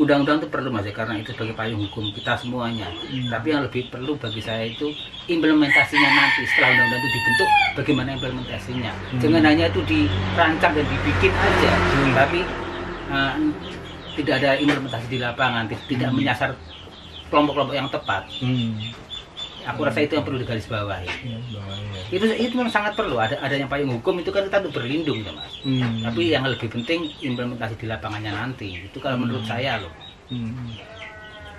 undang-undang itu perlu, Mas ya, karena itu sebagai payung hukum kita semuanya. Hmm. Tapi yang lebih perlu bagi saya itu implementasinya nanti setelah undang-undang itu dibentuk, bagaimana implementasinya. Hmm. Jangan hanya itu dirancang dan dibikin aja, hmm. tapi uh, tidak ada implementasi di lapangan, tidak hmm. menyasar kelompok-kelompok yang tepat. Hmm. Aku hmm. rasa itu yang perlu digarisbawahi. Ya, itu itu memang sangat perlu. Ada adanya payung hukum itu kan kita untuk berlindung ya, Mas. Hmm. Tapi yang lebih penting implementasi di lapangannya nanti. Itu kalau hmm. menurut saya loh. Hmm.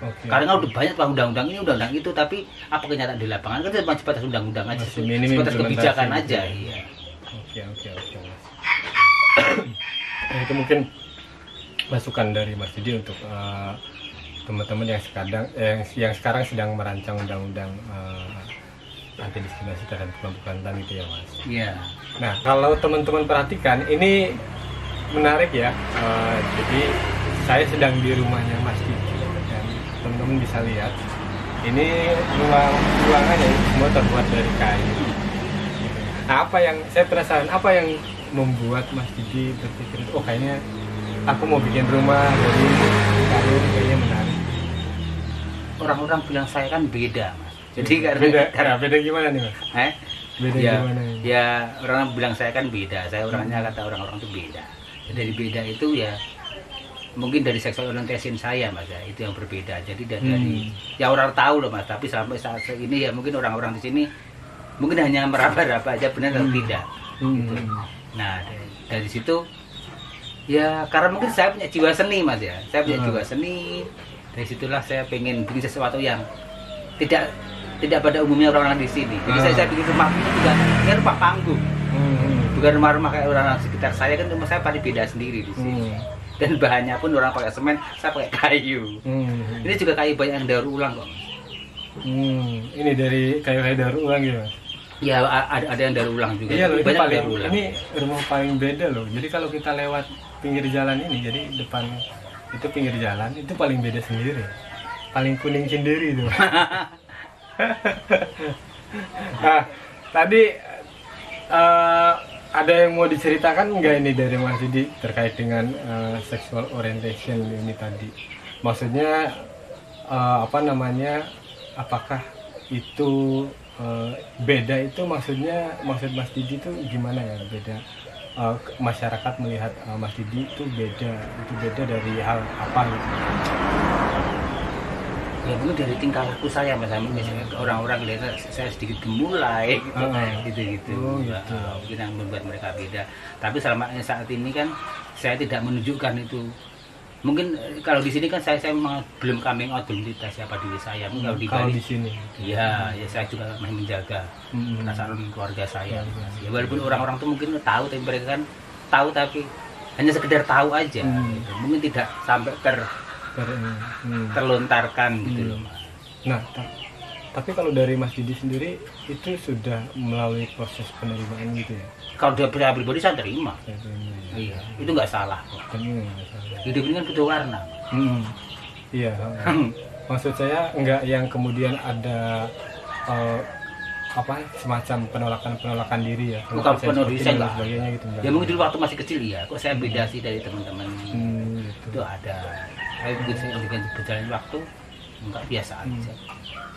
Okay. Karena udah banyak lah undang-undang ini, undang-undang itu, tapi apa kenyataan di lapangan kan cuma sebatas undang-undang aja, sebatas kebijakan gitu aja. Iya. Oke oke oke. Itu mungkin masukan dari Mas Didik untuk uh, teman-teman yang sekarang eh, yang sekarang sedang merancang undang-undang eh, anti diskriminasi terhadap kelompok rentan gitu ya, Mas. Iya. Yeah. Nah, kalau teman-teman perhatikan ini menarik ya. Eh, jadi saya sedang di rumahnya Mas Didik dan teman-teman bisa lihat ini ruang ruangannya semua terbuat dari kayu. Nah, apa yang saya penasaran, apa yang membuat Mas Didik berpikir oh kayaknya aku mau bikin rumah dari kayu, kayaknya menarik. Orang-orang bilang saya kan beda, Mas. Jadi karena beda, karena beda gimana nih, Mas? Eh? Beda ya, gimana? Ya, ya orang bilang saya kan beda. Saya orangnya hmm. kata orang-orang itu beda. Dari beda itu ya mungkin dari seksual orientasi saya, Mas, ya, itu yang berbeda. Jadi dari hmm. ya orang tahu loh, Mas, tapi sampai saat ini ya mungkin orang-orang di sini mungkin hanya meraba-raba aja benar hmm. atau tidak. Hmm. Gitu. Nah, dari, dari situ ya karena mungkin saya punya jiwa seni, Mas, ya. Saya punya hmm. jiwa seni. Dari situlah saya pengen bikin sesuatu yang tidak tidak pada umumnya orang-orang di sini. Jadi hmm. saya, saya bikin rumah ini juga ini rumah panggung. Hmm. Bukan rumah-rumah kayak orang-orang sekitar saya, kan rumah saya paling beda sendiri di sini. Hmm. Dan bahannya pun orang pakai semen, saya pakai kayu. Hmm. Ini juga kayu banyak yang daur ulang kok. Hmm. Ini dari kayu-kayu daur ulang gitu. Ya ada ada yang daur ulang juga. Iya, loh, banyak paling, daur ulang. Ini rumah paling beda loh. Jadi kalau kita lewat pinggir jalan ini, jadi depan itu pinggir jalan itu paling beda sendiri. Paling kuning sendiri itu. Nah, tadi uh, ada yang mau diceritakan nggak ini dari Mas Didik terkait dengan uh, sexual orientation ini tadi? Maksudnya uh, apa namanya? Apakah itu uh, beda itu maksudnya maksud Mas Didik itu gimana ya beda? Uh, masyarakat melihat uh, Mas Didik itu beda itu beda dari hal apa gitu? Ya itu dari tingkah laku saya, Mas. Misalnya orang-orang lihat saya sedikit gemulai gitu, oh, gitu-gitu. Oh, gitu. Nah, mungkin yang membuat mereka beda. Tapi selama saat ini kan saya tidak menunjukkan itu. Mungkin kalau di sini kan saya saya memang belum coming out, belum cerita siapa diri saya. Mungkin kalau di Bali, di sini. Iya, ya saya juga masih menjaga hmm. perasaan keluarga saya. Hmm. Ya walaupun orang-orang tuh mungkin tahu, tapi mereka kan tahu tapi hanya sekedar tahu aja. Hmm. Gitu. Mungkin tidak sampai ter Hmm. terlontarkan gitu hmm. loh, Mas. Nah, ta tapi kalau dari Mas Didik sendiri itu sudah melalui proses penerimaan gitu ya? Kalau dia pribadi saya terima, saya terima ya. Iya, itu nggak salah kok. Hidup ini kan butuh warna. Hmm. Iya. Maksud saya nggak yang kemudian ada uh, apa semacam penolakan-penolakan diri ya? Bukan penolakan saya nggak. Gitu, ya mungkin dulu waktu masih kecil ya, kok saya beda sih dari teman-teman hmm, gitu. Itu ada. Saya juga berjalan waktu enggak biasa aja.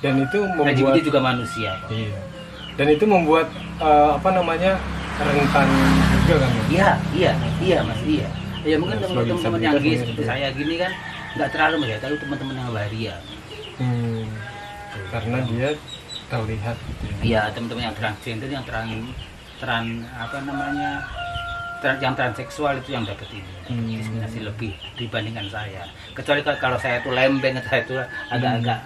Dan itu membuat nah, juga, juga manusia. Pak. Iya. Dan itu membuat uh, apa namanya rentan juga kan? Iya, iya, iya Mas, iya. Ya mungkin nah, teman-teman yang gini seperti saya gini kan nggak terlalu melihat, tapi teman-teman yang waria. Hmm. Karena dia terlihat gitu. Iya, teman-teman yang transgender, yang trans, trans apa namanya? yang transseksual itu yang dapat ini hmm. diskriminasi lebih dibandingkan saya. Kecuali kalau saya itu lembeng, saya itu agak-agak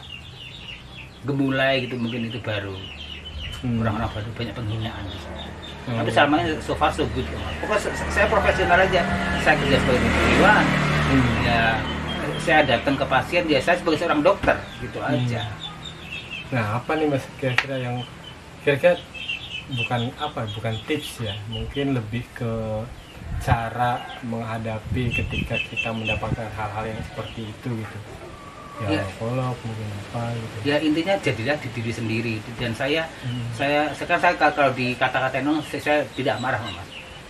gemulai gitu, mungkin itu baru hmm. orang-orang baru banyak penghinaan di sana. Hmm. Tapi selama ini so far so good. Pokoknya saya profesional aja. Saya kerja sebagai dokter. Hmm. Ya, saya datang ke pasien, ya saya sebagai seorang dokter gitu hmm. aja. Nah, apa nih Mas kira-kira yang kira-kira bukan apa bukan tips ya, mungkin lebih ke cara menghadapi ketika kita mendapatkan hal-hal yang seperti itu gitu ya, ya. Follow mungkin apa gitu ya, intinya jadilah di diri sendiri. Dan saya hmm. saya sekarang saya kalau di kata-kata non saya tidak marah, Mas.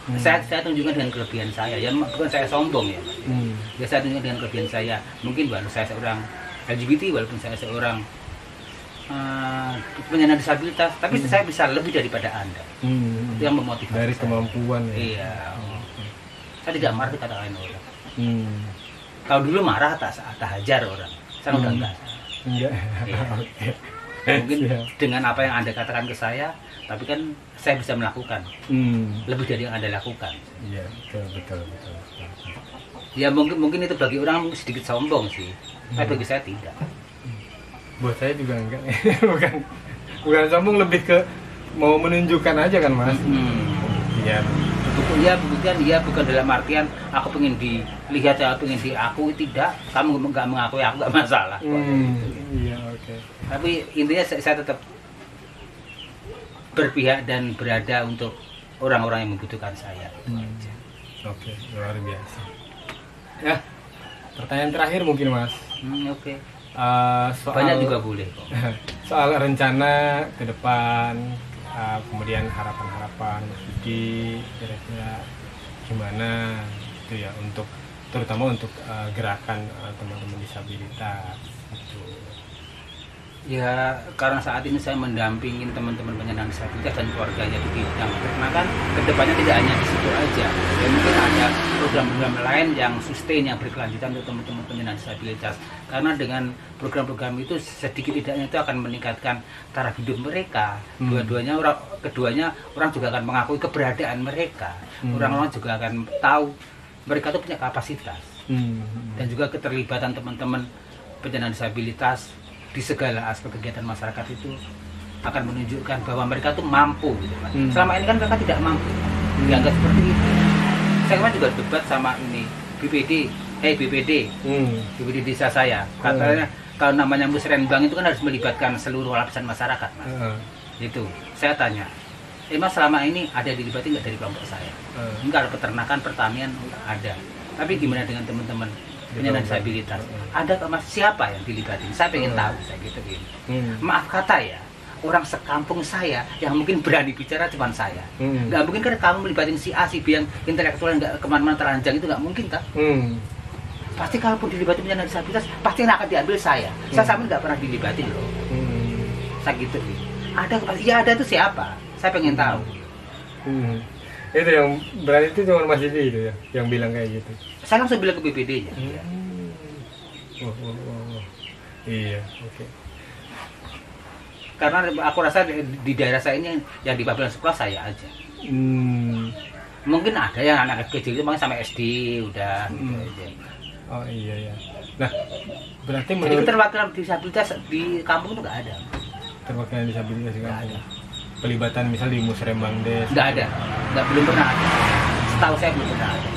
hmm. saya saya tunjukkan dengan kelebihan saya, ya bukan saya sombong ya, Mas. Hmm. Ya saya tunjukkan dengan kelebihan saya, mungkin walaupun saya seorang L G B T, walaupun saya seorang Uh, penyandang disabilitas, tapi hmm. saya bisa lebih daripada Anda. hmm. Itu yang memotivasi dari saya. Kemampuan ya? Iya. oh. Saya tidak marah kata lain orang. hmm. Kalau dulu marah tak hajar orang, saya hmm. udah enggak. Enggak. Iya. Mungkin dengan apa yang Anda katakan ke saya, tapi kan saya bisa melakukan hmm. lebih dari yang Anda lakukan. Iya, betul, betul, betul, betul. Ya mungkin mungkin itu bagi orang sedikit sombong sih, hmm. tapi bagi saya tidak. Buat saya juga enggak. bukan bukan sambung, lebih ke mau menunjukkan aja kan, Mas. Iya. hmm. Ya bukan ya bukan dalam artian aku pengen dilihat, aku pengen diakui, tidak. Kamu nggak mengakui aku nggak masalah. hmm. Iya, oke, okay. Tapi intinya saya, saya tetap berpihak dan berada untuk orang-orang yang membutuhkan saya. hmm. Oke, okay. Luar biasa ya. Pertanyaan terakhir mungkin, Mas. hmm, oke okay. Uh, soal, banyak juga boleh kok. Soal rencana ke depan, uh, kemudian harapan-harapan Mas Didik kira-kira gimana gitu ya, untuk terutama untuk uh, gerakan uh, teman-teman disabilitas gitu. Ya, karena saat ini saya mendampingin teman-teman penyandang disabilitas dan keluarganya di bidang peternakan, kedepannya tidak hanya di situ aja. Ya, mungkin ada program-program lain yang sustain, yang berkelanjutan untuk teman-teman penyandang disabilitas. Karena dengan program-program itu sedikit tidaknya itu akan meningkatkan taraf hidup mereka. Hmm. Dua-duanya orang, keduanya orang juga akan mengakui keberadaan mereka. Hmm. Orang-orang juga akan tahu mereka itu punya kapasitas. Hmm. Dan juga keterlibatan teman-teman penyandang disabilitas di segala aspek kegiatan masyarakat itu akan menunjukkan bahwa mereka tuh mampu gitu kan. Hmm. Selama ini kan mereka tidak mampu, hmm. dianggap seperti itu. Saya kemarin juga debat sama ini B P D, eh hey, B P D, hmm. B P D desa saya. Katanya hmm. kalau namanya musrenbang itu kan harus melibatkan seluruh lapisan masyarakat, Mas. Hmm. Itu saya tanya, eh Mas, selama ini ada dilibatkan nggak dari kelompok saya? Hmm. Enggak, peternakan, pertanian ada. Tapi gimana dengan teman-teman penyandang disabilitas? Ada mas, siapa yang dilibatin? Saya pengen tahu, saya gitu gini. Hmm. Maaf kata ya, orang sekampung saya yang mungkin berani bicara cuma saya. Hmm. Nggak mungkin kan kamu melibatin si A, si B yang intelektual yang nggak kemana-mana teranjang, itu nggak mungkin tak? Hmm. Pasti kalaupun dilibatin penyandang disabilitas, pasti akan diambil saya. Hmm. Saya sampai nggak pernah dilibatin loh. Hmm. Saya gitu gini. Ada, ya ada itu siapa? Saya pengen tahu. Hmm. Itu yang berani itu cuma Mas Didi itu ya, yang bilang kayak gitu. Saya langsung bilang ke B P D nya. Hmm. Ya. Oh, oh, oh. Iya, oke. Okay. Karena aku rasa di, di daerah saya ini yang di babel sekolah saya aja. Hmm. Mungkin ada yang anak kecil itu makanya sampai S D udah. Hmm. Gitu aja. Oh iya ya. Nah, berarti menurut... Jadi keterwakilan disabilitas di kampung itu nggak ada. Keterwakilan disabilitas di kampung. Pelibatan misal di musrembang des nggak ada, nggak belum pernah ada. Setahu saya belum pernah ada.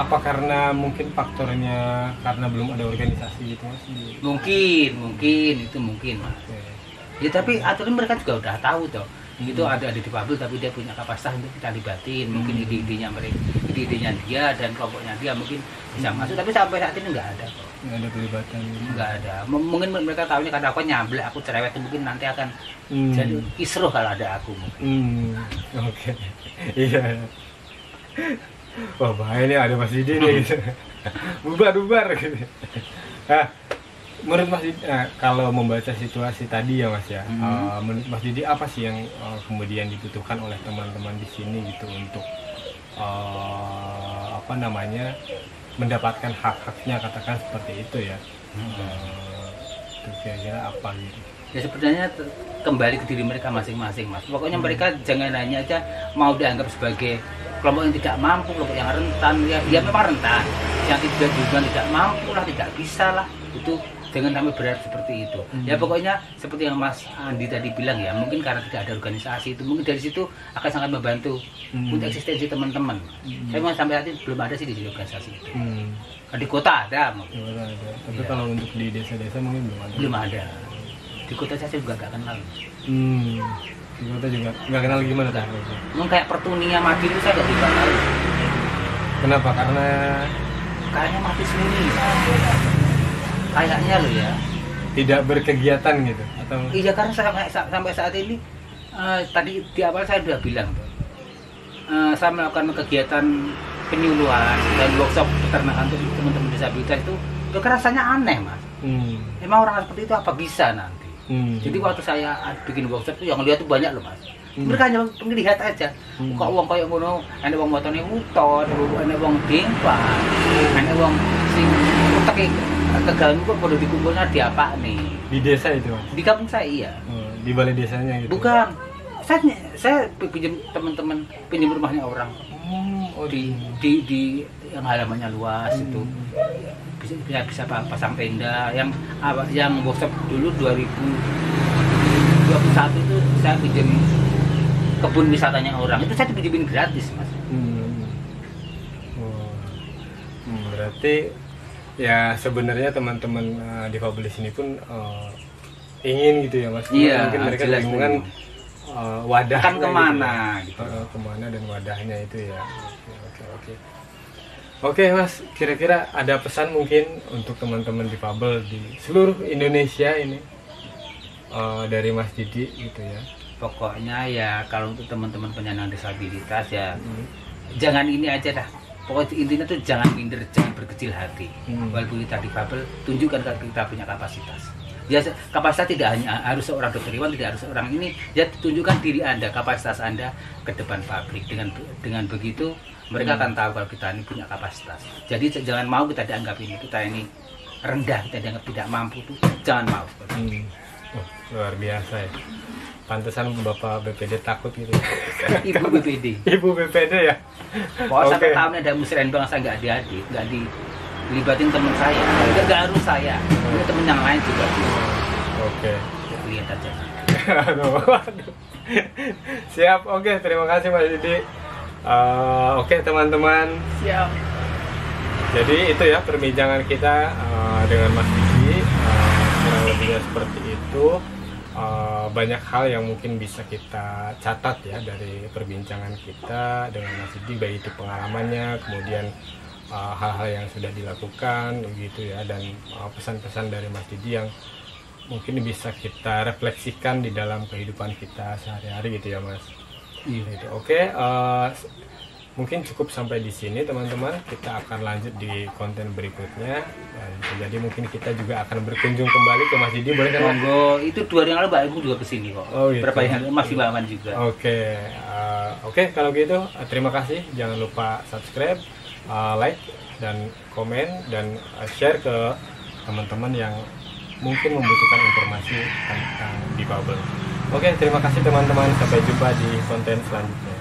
Apa karena mungkin faktornya karena belum ada organisasi gitu Mas? Mungkin, mungkin itu mungkin Mas. Okay. Ya tapi aturan mereka juga udah tahu toh. Hmm. Itu ada ada di Pabel tapi dia punya kapasitas untuk kita libatin. Mungkin hmm. ide-idenya mereka, ide-idenya dia dan kelompoknya dia mungkin bisa hmm. masuk. Tapi sampai saat ini nggak ada kok. Nggak ada pelibatan. Nggak ada. M mungkin mereka tahunya karena aku nyamble, aku cerewet, mungkin nanti akan hmm. jadi kisruh kalau ada aku mungkin. Hmm. Oke. Okay. Iya. Wah bahaya nih, ada Mas Didi nih. Gitu. Bubar-bubar. Gitu. Nah, menurut Mas Didi, nah, kalau membaca situasi tadi ya Mas ya, hmm. uh, menurut Mas Didi apa sih yang uh, kemudian dibutuhkan oleh teman-teman di sini gitu untuk uh, apa namanya? mendapatkan hak-haknya, katakan seperti itu ya. Itu hmm. kira-kira apa gitu? Ya sebenarnya kembali ke diri mereka masing-masing Mas. Pokoknya hmm. mereka jangan hanya aja mau dianggap sebagai kelompok yang tidak mampu, kelompok yang rentan. Ya, ya memang rentan. Yang tidak juga tidak mampu lah, tidak bisa lah. Itu jangan sampai berat seperti itu. Hmm. Ya pokoknya seperti yang Mas Andi tadi bilang ya, mungkin karena tidak ada organisasi itu, mungkin dari situ akan sangat membantu hmm. untuk eksistensi teman-teman. Hmm. Saya memang sampai saat ini belum ada sih di organisasi itu. Hmm. Di kota ada mungkin. Ya, ada. Tapi ya. Kalau untuk di desa-desa mungkin belum ada. Belum ada. Di kota saya juga gak kenal. Hmm. Di kota juga gak kenal gimana? Gak. Memang kayak Pertunia Madiun itu saya gak dikenal. Kenapa? Karena... Kayaknya mati sendiri. Kayaknya lo ya tidak berkegiatan gitu atau iya karena sampai sampai saat ini uh, tadi di awal saya sudah bilang uh, saya melakukan kegiatan penyuluhan dan workshop peternakan untuk teman-teman disabilitas itu rasanya aneh Mas. hmm. Emang orang seperti itu apa bisa nanti? hmm. Jadi waktu saya bikin workshop itu yang lihat tuh banyak loh Mas. Hmm. Mereka hanya melihat aja. Hmm. Kok uang kayak ngono, ada uang motone muton, ada uang dempa, ada uang sing utek kegalmu kok perlu dikumpulnya di apa nih? Di desa itu Mas? Di kampung saya iya. Hmm, di balai desanya gitu? Bukan. Saya saya pinjam teman-teman, pinjam rumahnya orang. Hmm, oh di, di di yang halamannya luas. Hmm. Itu bisa bisa, bisa pasang tenda. Yang yang workshop dulu dua ribu dua puluh satu itu saya pinjam kebun wisatanya orang, itu saya dipinjemin gratis Mas. Hmm. Wow. Hmm, berarti ya sebenarnya teman-teman uh, difabel di sini pun uh, ingin gitu ya Mas. Iya, mungkin mereka bingungan uh, wadah kan kemana gitu, gitu. Uh, kemana dan wadahnya itu ya. Oke oke oke. Oke Mas, kira-kira ada pesan mungkin untuk teman-teman difabel di seluruh Indonesia ini uh, dari Mas Didi gitu ya. Pokoknya ya kalau untuk teman-teman penyandang disabilitas ya hmm. jangan ini aja dah, Pokoknya intinya tuh jangan minder, jangan berkecil hati. Hmm. Walaupun kita difabel, tunjukkan kalau kita punya kapasitas. Ya, kapasitas tidak hanya harus seorang dokter hewan, tidak harus seorang ini. Ya, tunjukkan diri Anda, kapasitas Anda ke depan pabrik. Dengan dengan begitu mereka hmm. akan tahu kalau kita ini punya kapasitas. Jadi jangan mau kita dianggap ini, kita ini rendah, kita dianggap tidak mampu tuh. Jangan mau. Hmm. Oh, luar biasa ya. Pantesan Bapak B P D takut gitu. Ibu B P D. Ibu B P D ya. Pokoknya sampai okay. tahunnya ada musrenbang saya nggak diadik, nggak dilibatin teman saya, nggak harus saya, hmm. teman yang lain juga. Oke. Okay. Lihat aja. Siap, oke. Okay. Terima kasih Mas Didik. Uh, oke okay, teman-teman. Siap. Jadi itu ya perbincangan kita uh, dengan Mas Didik. Kurang uh, lebihnya seperti itu. Uh, banyak hal yang mungkin bisa kita catat ya dari perbincangan kita dengan Mas Didik, baik itu pengalamannya, kemudian uh, hal-hal yang sudah dilakukan gitu ya, dan uh, pesan-pesan dari Mas Didik yang mungkin bisa kita refleksikan di dalam kehidupan kita sehari-hari gitu ya Mas. Iya. Gitu. Oke, okay, uh, mungkin cukup sampai di sini teman-teman. Kita akan lanjut di konten berikutnya. Jadi mungkin kita juga akan berkunjung kembali ke Mas Didik, boleh kan? Monggo. Itu dua hari yang lalu Pak Ibu juga kesini kok. Oh, gitu. Berapa yang masih aman juga. Oke, okay. uh, oke okay, kalau gitu terima kasih. Jangan lupa subscribe, uh, like dan komen dan share ke teman-teman yang mungkin membutuhkan informasi tentang difabel. Oke, okay, terima kasih teman-teman. Sampai jumpa di konten selanjutnya.